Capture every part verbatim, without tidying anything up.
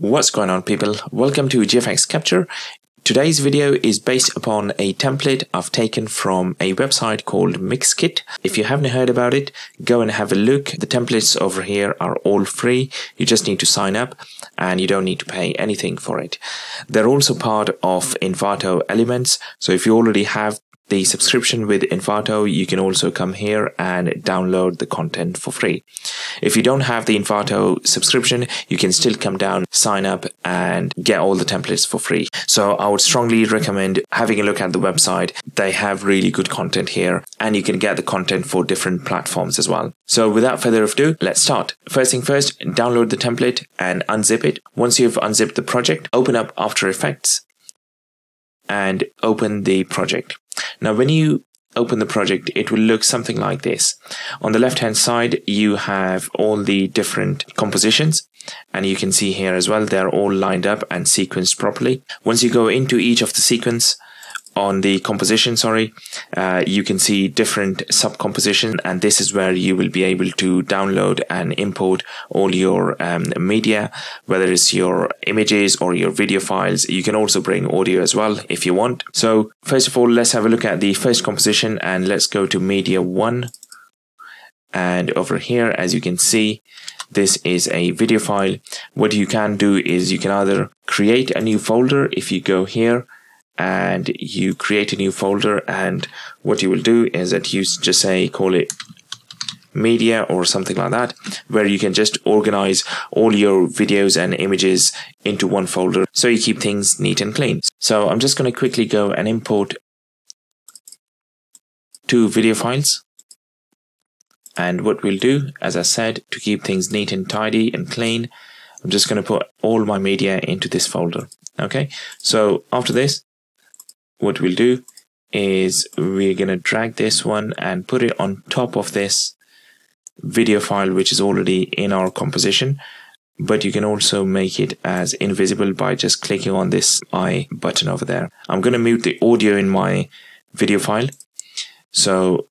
What's going on, people? Welcome to G F X Kapture. Today's video is based upon a template I've taken from a website called Mixkit. If you haven't heard about it, go and have a look. The templates over here are all free. You just need to sign up and you don't need to pay anything for it. They're also part of Envato Elements. So if you already have the subscription with Envato, you can also come here and download the content for free. If you don't have the Envato subscription, you can still come down, sign up and get all the templates for free. So I would strongly recommend having a look at the website. They have really good content here and you can get the content for different platforms as well. So without further ado, let's start. First thing first, download the template and unzip it. Once you've unzipped the project, open up After Effects and open the project. Now, when you open the project, it will look something like this. On the left-hand side, you have all the different compositions. And you can see here as well, they're all lined up and sequenced properly. Once you go into each of the sequence on the composition, sorry, uh, you can see different sub-compositions. And this is where you will be able to download and import all your um, media, whether it's your images or your video files. You can also bring audio as well if you want. So first of all, let's have a look at the first composition and let's go to media one. And over here, as you can see, this is a video file. What you can do is you can either create a new folder if you go here and you create a new folder, and what you will do is that you just say call it media or something like that, where you can just organize all your videos and images into one folder so you keep things neat and clean. So I'm just going to quickly go and import two video files. And what we'll do, as I said, to keep things neat and tidy and clean, I'm just going to put all my media into this folder. Okay, so after this, what we'll do is we're going to drag this one and put it on top of this video file, which is already in our composition. But you can also make it as invisible by just clicking on this eye button over there. I'm going to mute the audio in my video file. So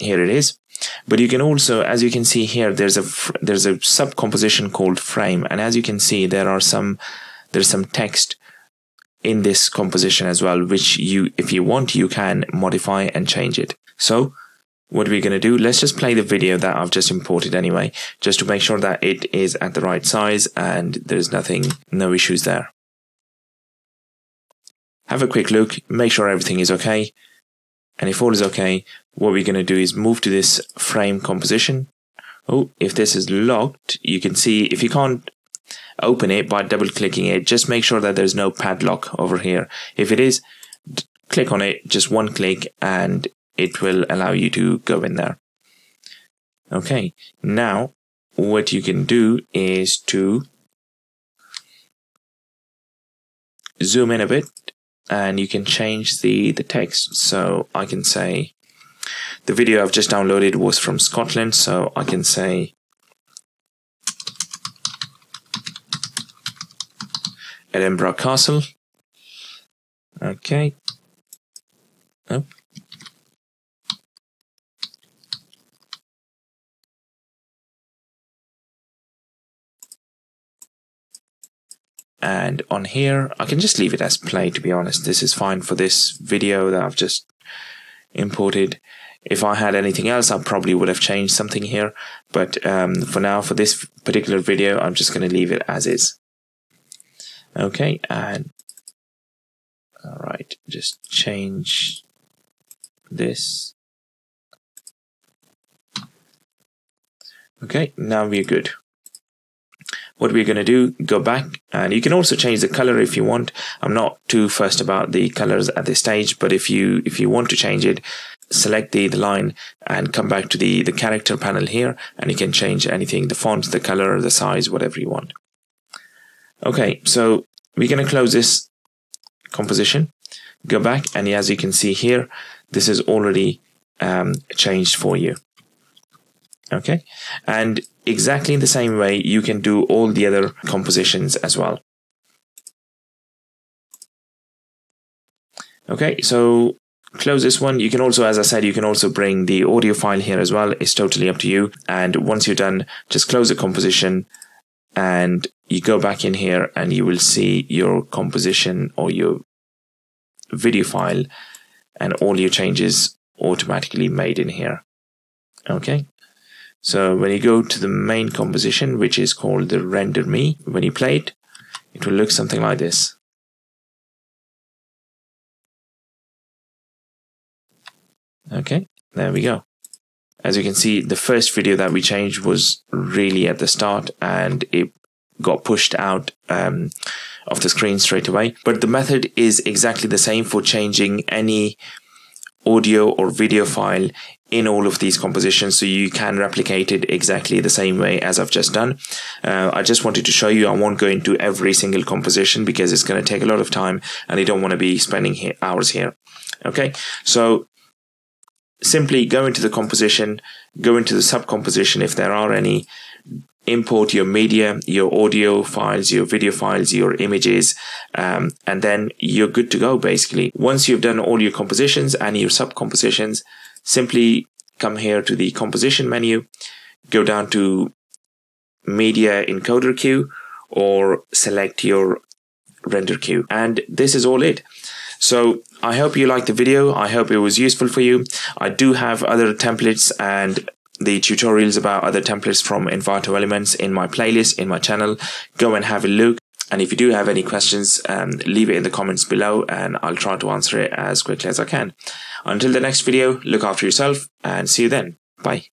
here it is. But you can also, as you can see here, there's a there's a sub composition called frame, and as you can see, there are some there's some text in this composition as well, which you, if you want, you can modify and change it. So what we're going to do, let's just play the video that I've just imported anyway, just to make sure that it is at the right size and there's nothing, no issues there. Have a quick look, make sure everything is okay. And if all is okay, what we're going to do is move to this frame composition. Oh, if this is locked, you can see if you can't open it by double clicking it, just make sure that there's no padlock over here. If it is, click on it, just one click, and it will allow you to go in there. Okay, now what you can do is to zoom in a bit. And you can change the, the text. So I can say the video I've just downloaded was from Scotland. So I can say Edinburgh Castle. Okay. Oh. And on here, I can just leave it as play, to be honest. This is fine for this video that I've just imported. If I had anything else, I probably would have changed something here. But um, for now, for this particular video, I'm just going to leave it as is. Okay, and all right, just change this. Okay, now we're good. What we're going to do, go back, and you can also change the color if you want. I'm not too fussed about the colors at this stage, but if you if you want to change it, select the, the line and come back to the, the character panel here, and you can change anything, the font, the color, the size, whatever you want. Okay, so we're going to close this composition, go back, and as you can see here, this is already um, changed for you. Okay, and exactly the same way you can do all the other compositions as well. Okay, so close this one. You can also, as I said, you can also bring the audio file here as well. It's totally up to you. And once you're done, just close the composition and you go back in here and you will see your composition or your video file, and all your changes automatically made in here. Okay, so when you go to the main composition, which is called the Render Me, when you play it, it will look something like this. Okay, there we go. As you can see, the first video that we changed was really at the start, and it got pushed out um, of the screen straight away. But the method is exactly the same for changing any audio or video file in all of these compositions, so you can replicate it exactly the same way as I've just done. Uh, I just wanted to show you, I won't go into every single composition because it's going to take a lot of time and I don't want to be spending here, hours here. Okay, so simply go into the composition, go into the sub-composition if there are any, import your media, your audio files, your video files, your images, um, and then you're good to go basically. Once you've done all your compositions and your sub-compositions, simply come here to the composition menu, go down to media encoder queue, or select your render queue. And this is all it. So I hope you liked the video. I hope it was useful for you. I do have other templates and the tutorials about other templates from Envato Elements in my playlist, in my channel. Go and have a look. And if you do have any questions, um, leave it in the comments below and I'll try to answer it as quickly as I can. Until the next video, look after yourself and see you then. Bye.